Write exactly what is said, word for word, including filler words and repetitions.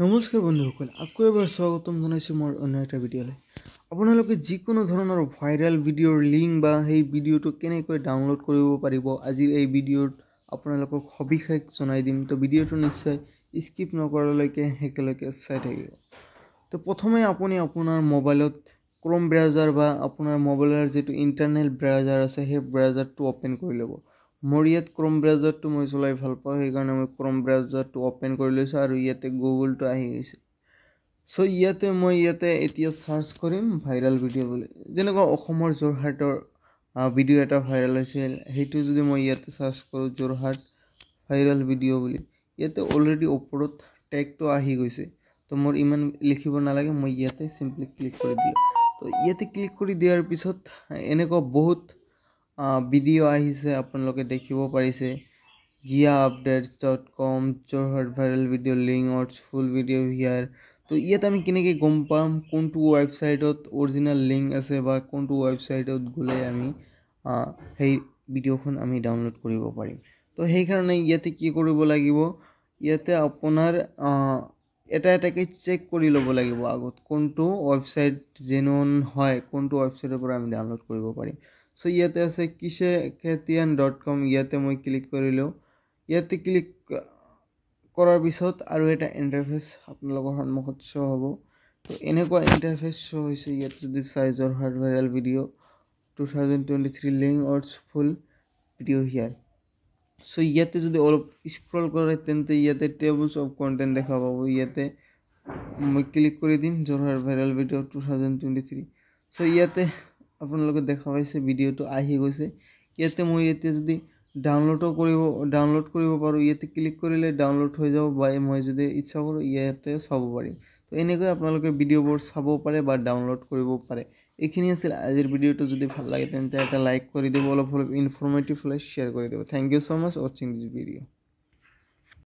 नमस्कार बंधुस आको एबार स्वागतम मोर अन्य एक भिडिओ आपलोक जिको धरणर भाइरल भिडिओर लिंक बा भिडिओ तो केनेकै डाउनलोड करिब पारिब आजिर एई भिडिओत आपलोक सबिशेष जनाइ दिम। तो भिडिओ तो निश्चय स्किप नकरालैके एकेलगे चाइ थाकिब। तो प्रथमे आपुनि आपुनार मोबाइलत क्रोम ब्राउजार बा आपुनार मोबाइलर जेतु इंटरनेल ब्राउजार आछे हे ब्राउजारटु ओपेन करि लबो। मोर इयात क्रोम ब्राउजारटु मैं चलाई भाल पाओं सेइकाৰণे मैं क्रोम ब्राउजारटु ओपेन करि লৈছোঁ आरु इयाते गुगलटु आहि গৈছে। सो इयाते मैं इयाते এতিয়া সার্চ কৰিম ভাইৰেল ভিডিঅ' বুলি। যেনেকৈ অসমৰ যোৰহাটৰ ভিডিঅ' এটা ভাইৰেল হৈছিল হেতু যদি মই ইয়াতে সার্চ কৰোঁ যোৰহাট ভাইৰেল ভিডিঅ' বুলি ইয়াতে অলৰেডি ওপৰত টেগটো আহি গৈছে। तो मोर इमान लिखिब नालागे मैं इयाते सिम्पली क्लिक कर दिल। तो इयाते क्लिक कर दियार पिছত एनेको बहुत भिडिओ आहिसे आपनलोके देखिब पारिसे जिया updates dot com Jorhat viral video link आउट्स फुल भिडिओ हियार। तो इयाते आमि केनेके गम पाम कोनटु वेबसाइटत ओरिजिनल लिंक आछे बा कोनटु वेबसाइटत गले आमि हेई भिडिओखन आमि डाउनलोड करिब पारिम। तो हेई कारणे इयाते कि करिब লাগিব इयाते आपनार এটা এটাকে চেক কৰি ল'ব লাগিব আগত কোনটো ওয়েবসাইট জেনুইন হয় কোনটো ওয়েবসাইটৰ পৰা আমি ডাউনলোড কৰিব পাৰিম। সো ইয়াতে আছে kishe ketian dot com ইয়াতে মই ক্লিক কৰিলো। ইয়াতে ক্লিক কৰাৰ পিছত আৰু এটা ইন্টাৰফেস আপোনালোকৰ সন্মুখত শো হ'ব। তো এনেকুৱা ইন্টাৰফেস শো হৈছে। ইয়াতে যদি সাইজৰ ভাইৰেল ভিডিও দুই হাজাৰ তেইছ লিংক অৰ্ডছ full video here. So so, इते जो अलग स्क्रल करे तेन्ते टेबल्स अफ कन्टेन्ट देखा पाबो। इते मैं क्लिक कर दिम Jorhat viral video two thousand twenty three. So इते आपनलोके देखा पाइसे भिडिओ तो आहि गइसे। इते मैं इते जदि डाउनलोडो करिब डाउनलोड करिब पारो इते क्लिक करिले डाउनलोड हो जाबो बा मैं जदि इच्छा करो इते चाब पारिम। तो एनेकै आपनलोके भिडिओबोर चाब पारे बा डाउनलोड करिब पारे। এইখিনি আছিল আজিৰ ভিডিঅ'টো। যদি ভাল লাগে তেন্তে এটা লাইক কৰি দিব, অলপ অলপ ইনফৰমেটিভ হ'লে শ্বেয়াৰ কৰি দিব। Thank you so much watching this video.